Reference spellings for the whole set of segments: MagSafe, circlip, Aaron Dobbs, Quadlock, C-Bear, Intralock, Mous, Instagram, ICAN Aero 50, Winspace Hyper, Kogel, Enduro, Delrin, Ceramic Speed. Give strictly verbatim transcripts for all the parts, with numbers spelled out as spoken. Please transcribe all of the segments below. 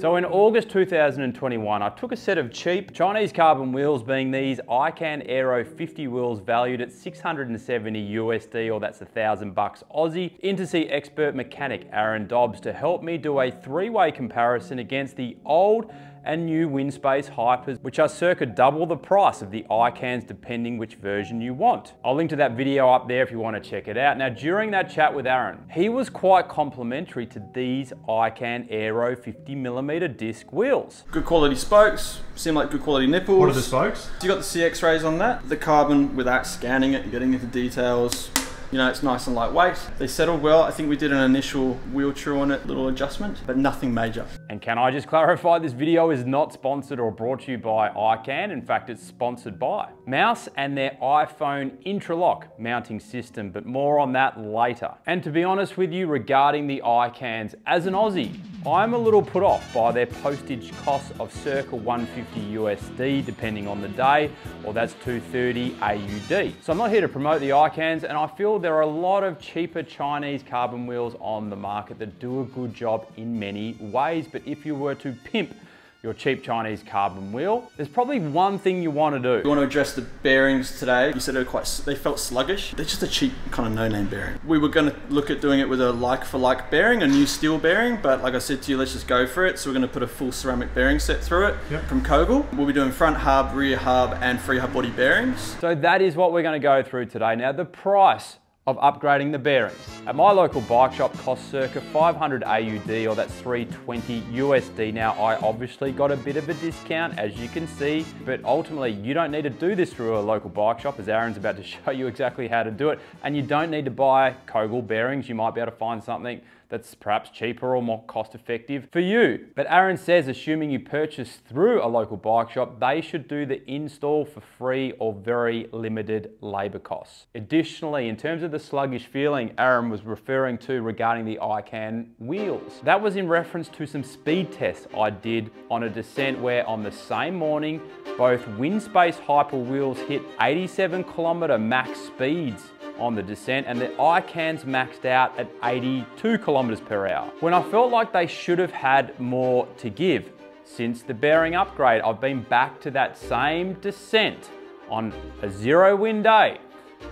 So in August two thousand twenty-one, I took a set of cheap Chinese carbon wheels, being these ICAN Aero fifty wheels valued at six hundred seventy U S D, or that's a thousand bucks Aussie, in to see expert mechanic Aaron Dobbs to help me do a three-way comparison against the old and new Winspace Hypers, which are circa double the price of the ICANs depending which version you want. I'll link to that video up there if you want to check it out. Now, during that chat with Aaron, he was quite complimentary to these ICAN Aero fifty millimeter disc wheels. Good quality spokes, seem like good quality nipples. What are the spokes? You got the C X rays on that. The carbon, without scanning it, getting into details. You know, it's nice and lightweight. They settled well. I think we did an initial wheel true on it, little adjustment, but nothing major. And can I just clarify, this video is not sponsored or brought to you by ICAN. In fact, it's sponsored by Mous and their iPhone Intralock mounting system, but more on that later. And to be honest with you, regarding the ICANs, as an Aussie, I'm a little put off by their postage costs of circa one fifty U S D, depending on the day, or that's two thirty A U D. So I'm not here to promote the ICANs, and I feel there are a lot of cheaper Chinese carbon wheels on the market that do a good job in many ways. But if you were to pimp your cheap Chinese carbon wheel, there's probably one thing you want to do. You want to address the bearings today. You said they were quite, they felt sluggish. They're just a cheap kind of no-name bearing. We were going to look at doing it with a like-for-like bearing, a new steel bearing, but like I said to you, let's just go for it. So we're going to put a full ceramic bearing set through it, yep, from Kogel. We'll be doing front hub, rear hub, and free hub body bearings. So that is what we're going to go through today. Now, the price of upgrading the bearings at my local bike shop costs circa five hundred A U D, or that's three twenty U S D. Now, I obviously got a bit of a discount, as you can see, but ultimately you don't need to do this through a local bike shop, as Aaron's about to show you exactly how to do it. And you don't need to buy Kogel bearings. You might be able to find something that's perhaps cheaper or more cost effective for you. But Aaron says, assuming you purchase through a local bike shop, they should do the install for free or very limited labor costs. Additionally, in terms of the sluggish feeling Aaron was referring to regarding the ICAN wheels, that was in reference to some speed tests I did on a descent where on the same morning, both Winspace Hyper wheels hit eighty-seven kilometer max speeds on the descent, and the ICANs maxed out at eighty-two kilometers per hour. When I felt like they should have had more to give. Since the bearing upgrade, I've been back to that same descent on a zero wind day.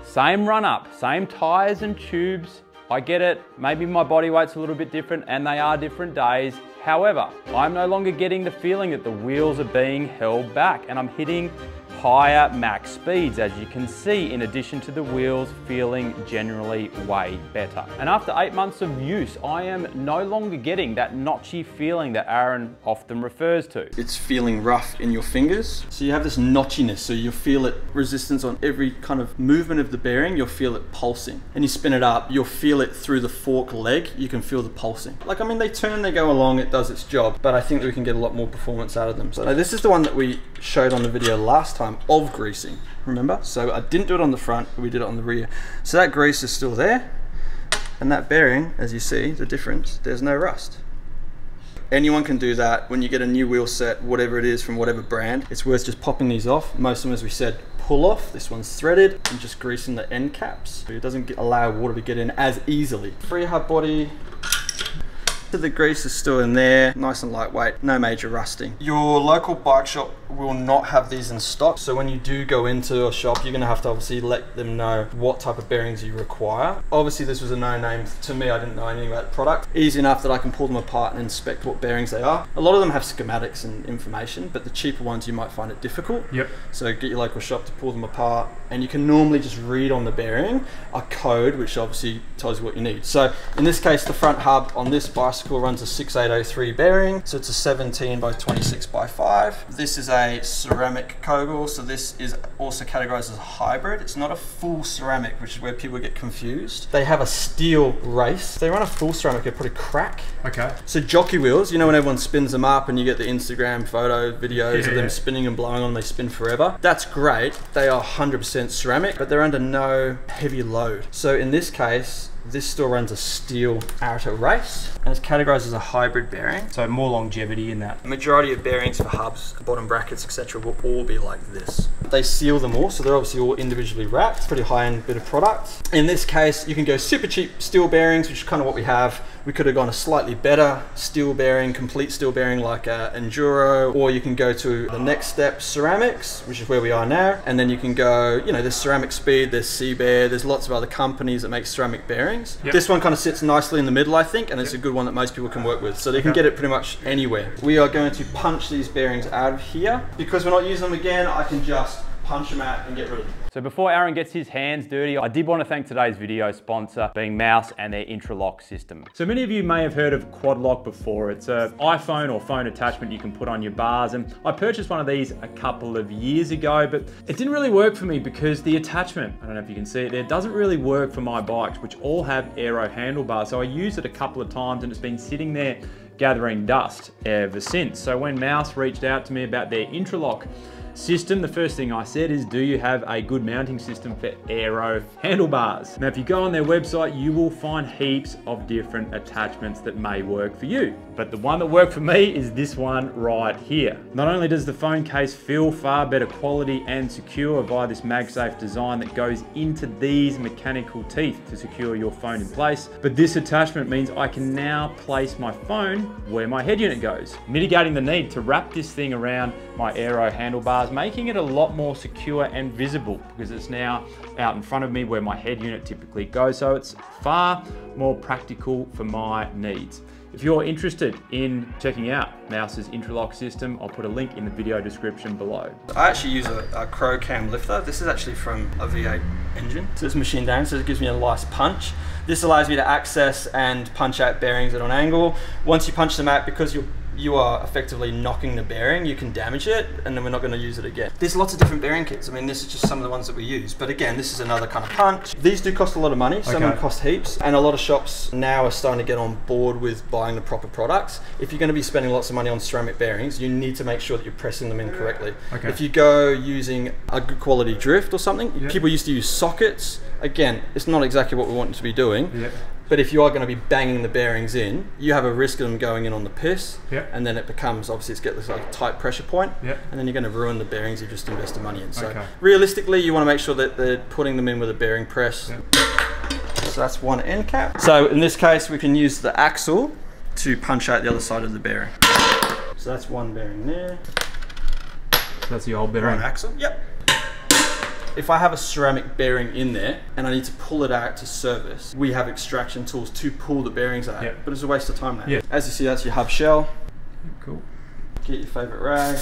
Same run up, same tires and tubes. I get it, maybe my body weight's a little bit different, and they are different days. However, I'm no longer getting the feeling that the wheels are being held back, and I'm hitting higher max speeds, as you can see, in addition to the wheels feeling generally way better. And after eight months of use, I am no longer getting that notchy feeling that Aaron often refers to. It's feeling rough in your fingers. So you have this notchiness, so you feel it, resistance on every kind of movement of the bearing, you'll feel it pulsing. And you spin it up, you'll feel it through the fork leg, you can feel the pulsing. Like, I mean, they turn, they go along, it does its job, but I think that we can get a lot more performance out of them. So now, this is the one that we showed on the video last time of greasing, remember? So I didn't do it on the front, but we did it on the rear. So that grease is still there, and that bearing, as you see, the difference, there's no rust. Anyone can do that. When you get a new wheel set, whatever it is from whatever brand, it's worth just popping these off. Most of them, as we said, pull off. This one's threaded, and just greasing the end caps so it doesn't get, allow water to get in as easily. Free hub body. The grease is still in there, nice and lightweight, no major rusting. Your local bike shop will not have these in stock, so when you do go into a shop, you're going to have to obviously let them know what type of bearings you require. Obviously, this was a no-name to me. I didn't know anything about the product. Easy enough that I can pull them apart and inspect what bearings they are. A lot of them have schematics and information, but the cheaper ones you might find it difficult. Yep. So get your local shop to pull them apart, and you can normally just read on the bearing a code which obviously tells you what you need. So in this case, the front hub on this bicycle runs a six eight oh three bearing, so it's a seventeen by twenty-six by five. This is a ceramic Kogel, so this is also categorized as a hybrid. It's not a full ceramic, which is where people get confused. They have a steel race. They run a full ceramic, they put a crack. Okay. So jockey wheels, you know, when everyone spins them up and you get the Instagram photo videos, yeah, of them spinning and blowing on, they spin forever. That's great. They are one hundred percent ceramic, but they're under no heavy load. So in this case, this still runs a steel outer race, and it's categorized as a hybrid bearing, so more longevity in that. The majority of bearings for hubs, bottom brackets, et cetera, will all be like this. They seal them all, so they're obviously all individually wrapped. Pretty high-end bit of product. In this case, you can go super cheap steel bearings, which is kind of what we have. We could have gone a slightly better steel bearing, complete steel bearing like uh, Enduro, or you can go to the next step, ceramics, which is where we are now. And then you can go, you know, there's Ceramic Speed, there's C-Bear, there's lots of other companies that make ceramic bearings. Yep. This one kind of sits nicely in the middle, I think, and it's yep. a good one that most people can work with. So they can okay. get it pretty much anywhere. We are going to punch these bearings out of here. Because we're not using them again, I can just punch them out and get rid of them. So before Aaron gets his hands dirty, I did want to thank today's video sponsor, being Mous and their Intralock system. So many of you may have heard of Quadlock before. It's an iPhone or phone attachment you can put on your bars. And I purchased one of these a couple of years ago, but it didn't really work for me because the attachment, I don't know if you can see it there, doesn't really work for my bikes, which all have aero handlebars. So I used it a couple of times and it's been sitting there gathering dust ever since. So when Mous reached out to me about their Intralock system, the first thing I said is, do you have a good mounting system for aero handlebars? Now, if you go on their website, you will find heaps of different attachments that may work for you. But the one that worked for me is this one right here. Not only does the phone case feel far better quality and secure via this MagSafe design that goes into these mechanical teeth to secure your phone in place, but this attachment means I can now place my phone where my head unit goes, mitigating the need to wrap this thing around my aero handlebars, making it a lot more secure and visible because it's now out in front of me where my head unit typically goes. So it's far more practical for my needs. If you're interested in checking out Mous's Intralock system, I'll put a link in the video description below. I actually use a, a crow cam lifter. This is actually from a V eight engine. So it's machined down, so it gives me a nice punch. This allows me to access and punch out bearings at an angle. Once you punch them out, because you're you are effectively knocking the bearing, you can damage it, and then we're not going to use it again. There's lots of different bearing kits. I mean, this is just some of the ones that we use, but again, this is another kind of punch. These do cost a lot of money. Some okay. cost heaps, and a lot of shops now are starting to get on board with buying the proper products. If you're going to be spending lots of money on ceramic bearings, you need to make sure that you're pressing them in correctly. Okay. If you go using a good quality drift or something, yep. people used to use sockets. Again, it's not exactly what we want to be doing. Yep. But if you are going to be banging the bearings in, you have a risk of them going in on the piss, yep. and then it becomes, obviously it's got this like tight pressure point, yep. and then you're going to ruin the bearings you just invested money in. So okay. realistically, you want to make sure that they're putting them in with a bearing press. Yep. So that's one end cap. So in this case, we can use the axle to punch out the other side of the bearing. So that's one bearing there. So that's the old bearing. One axle, yep. If I have a ceramic bearing in there and I need to pull it out to service, we have extraction tools to pull the bearings out, yep. but it's a waste of time now. Yep. As you see, that's your hub shell. Cool. Get your favorite rag,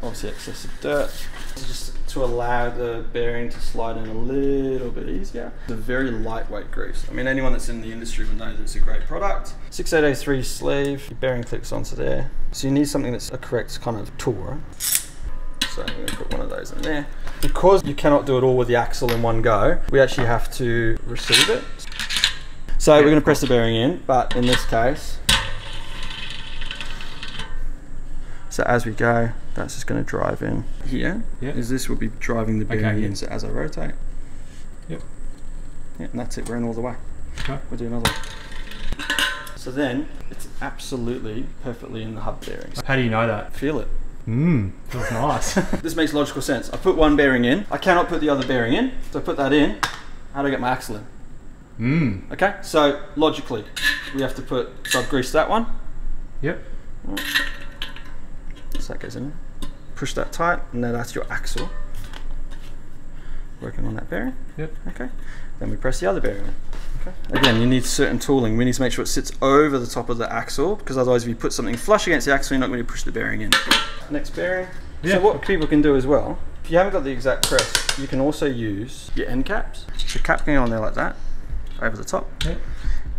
obviously excess of dirt, just to allow the bearing to slide in a little bit easier. It's a very lightweight grease. I mean, anyone that's in the industry would know that it's a great product. six eight oh three sleeve, your bearing clicks onto there. So you need something that's a correct kind of tool, right? So I'm going to put one of those in there. Because you cannot do it all with the axle in one go, we actually have to receive it. So we're going to press the bearing in, but in this case, so as we go, that's just going to drive in here. Yeah. Is this will be driving the bearing okay, yeah. in, so as I rotate. Yep. Yeah, and that's it, we're in all the way. Okay. We'll do another one. So then, it's absolutely perfectly in the hub bearings. How do you know that? Feel it. Mmm, feels nice. This makes logical sense. I put one bearing in, I cannot put the other bearing in, so I put that in. How do I get my axle in? Mmm. Okay, so logically, we have to put, so I've greased that one. Yep. So that goes in, push that tight, and then that's your axle. Working on that bearing. Yep. Okay, then we press the other bearing in. Okay. Again, you need certain tooling. We need to make sure it sits over the top of the axle, because otherwise if you put something flush against the axle, you're not going to push the bearing in. Next bearing. Yeah. So what people can do as well, if you haven't got the exact press, you can also use your end caps. The cap going on there like that, over the top. Yep.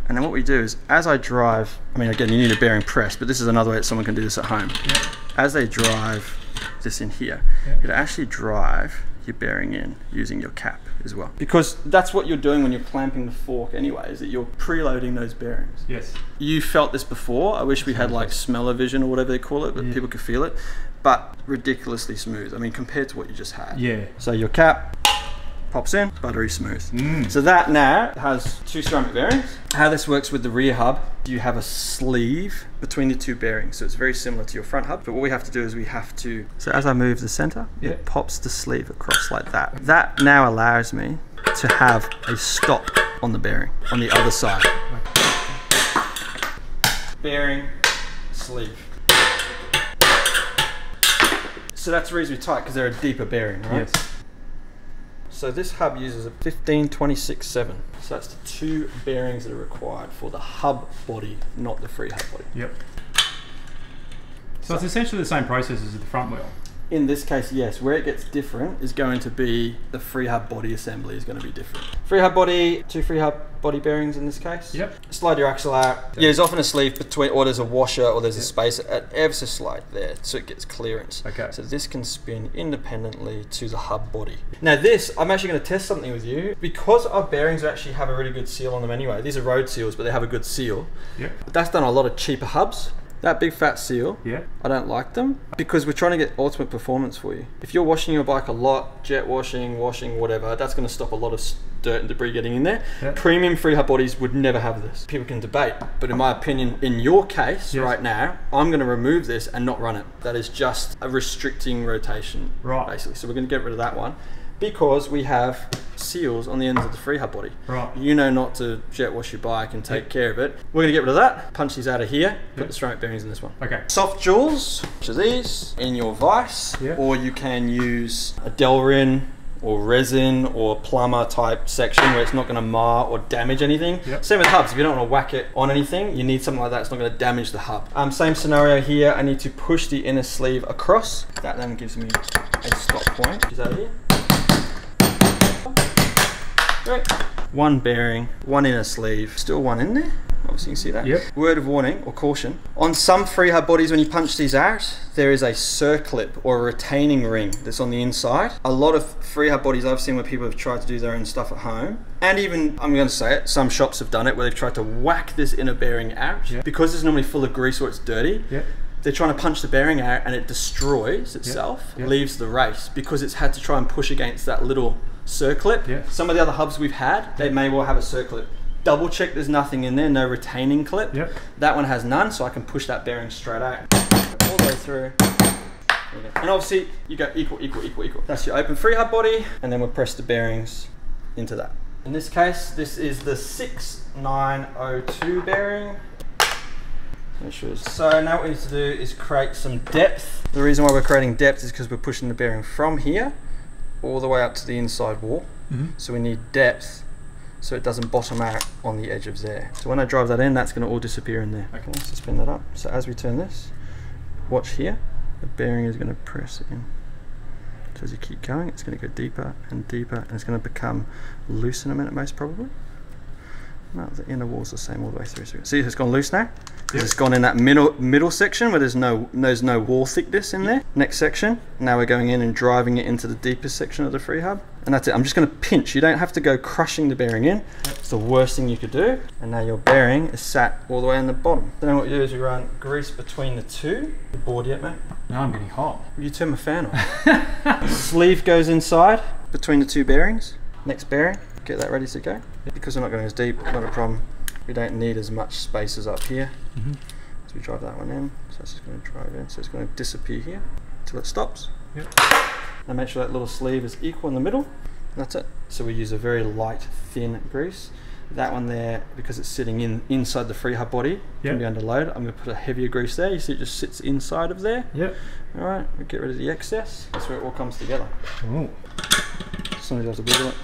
And then what we do is, as I drive, I mean, again, you need a bearing press, but this is another way that someone can do this at home. Yep. As they drive this in here, yep. it'll actually drive your bearing in using your cap as well. Because that's what you're doing when you're clamping the fork anyway, is that you're preloading those bearings. Yes. You felt this before. I wish we had like smell-o-vision or whatever they call it, but yeah. people could feel it. But ridiculously smooth. I mean, compared to what you just had. Yeah. So your cap pops in, buttery smooth. Mm. So that now has two ceramic bearings. How this works with the rear hub, you have a sleeve between the two bearings. So it's very similar to your front hub, but what we have to do is we have to, so as I move the center, yeah. it pops the sleeve across like that. That now allows me to have a stop on the bearing on the other side. bearing, sleeve. So that's reasonably tight because they're a deeper bearing, right? Yes. So this hub uses a fifteen twenty-six seven. So that's the two bearings that are required for the hub body, not the free hub body. Yep. So, so it's essentially the same process as the front wheel. In this case, yes. Where it gets different is going to be the free hub body assembly is going to be different. Free hub body, two free hub body bearings in this case. Yep. Slide your axle out. Yep. Yeah, there's often a sleeve between, or there's a washer, or there's yep. a space at ever so slide there, so it gets clearance. Okay. So this can spin independently to the hub body. Now this, I'm actually going to test something with you. Because our bearings actually have a really good seal on them anyway. These are road seals, but they have a good seal. Yep. But that's done a lot of cheaper hubs. That big fat seal, yeah. I don't like them because we're trying to get ultimate performance for you. If you're washing your bike a lot, jet washing, washing, whatever, that's going to stop a lot of dirt and debris getting in there. Yeah. Premium free hub bodies would never have this. People can debate, but in my opinion, in your case yes. right now, I'm going to remove this and not run it. That is just a restricting rotation, right? Basically, so we're going to get rid of that one because we have seals on the ends of the free hub body. Right. You know not to jet wash your bike and take yep. care of it. We're gonna get rid of that, punch these out of here, yep. put the ceramic bearings in this one. Okay. Soft jewels, which are these, in your vise, yep. or you can use a Delrin or resin or plumber type section where it's not gonna mar or damage anything. Yep. Same with hubs, if you don't wanna whack it on anything, you need something like that, it's not gonna damage the hub. Um, same scenario here, I need to push the inner sleeve across. That then gives me a stop point, is that here? Right. One bearing, one inner sleeve, still one in there. Obviously you can see that. Yep. Word of warning or caution. On some free hub bodies, when you punch these out, there is a circlip or a retaining ring that's on the inside. A lot of free hub bodies I've seen where people have tried to do their own stuff at home. And even, I'm going to say it, some shops have done it where they've tried to whack this inner bearing out. Yep. Because it's normally full of grease or it's dirty. Yep. They're trying to punch the bearing out and it destroys itself, yep. Yep. leaves the race because it's had to try and push against that little circlip. Yep. Some of the other hubs we've had, they may well have a circlip. Double check there's nothing in there, no retaining clip. Yep. That one has none, so I can push that bearing straight out. All the way through. And obviously, you go equal, equal, equal, equal. That's your open free hub body, and then we'll press the bearings into that. In this case, this is the six nine oh two bearing. So now what we need to do is create some depth. The reason why we're creating depth is because we're pushing the bearing from here all the way up to the inside wall. Mm-hmm. So we need depth so it doesn't bottom out on the edge of there. So when I drive that in, that's going to all disappear in there. Okay, so spin that up. So as we turn this, watch here, the bearing is going to press in. So as you keep going, it's going to go deeper and deeper and it's going to become loose in a minute most probably. No, the inner wall's the same all the way through. See, it's gone loose now. Yes. It's gone in that middle middle section where there's no there's no wall thickness in there. Next section, now we're going in and driving it into the deepest section of the free hub. And that's it, I'm just gonna pinch. You don't have to go crushing the bearing in. It's the worst thing you could do. And now your bearing is sat all the way in the bottom. So then what you do is you run grease between the two. You bored yet, mate? No, I'm getting hot. You turn my fan on. Sleeve goes inside between the two bearings. Next bearing, get that ready to go. Because we're not going as deep, not a problem. We don't need as much space as up here. Mm-hmm. So we drive that one in, so it's just going to drive in, so it's going to disappear here until it stops. Yep. And make sure that little sleeve is equal in the middle, and that's it. So we use a very light, thin grease. That one there, because it's sitting in inside the free hub body, yep. can be under load. I'm going to put a heavier grease there, you see it just sits inside of there. Yep. Alright, we get rid of the excess, that's where it all comes together. Ooh. Somebody does a wiggle it.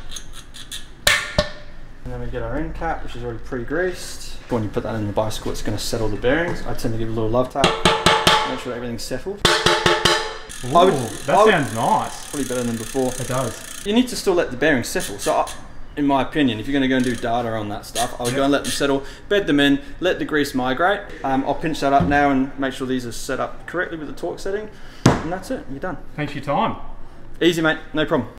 And then we get our end cap, which is already pre-greased. When you put that in the bicycle, it's going to settle the bearings. I tend to give it a little love tap, make sure everything's settled. Ooh, I would, that I sounds would, nice. Probably better than before. It does. You need to still let the bearings settle. So, I, in my opinion, if you're going to go and do data on that stuff, I would yep. go and let them settle, bed them in, let the grease migrate. Um, I'll pinch that up now and make sure these are set up correctly with the torque setting. And that's it, you're done. Thanks for your time. Easy, mate, no problem.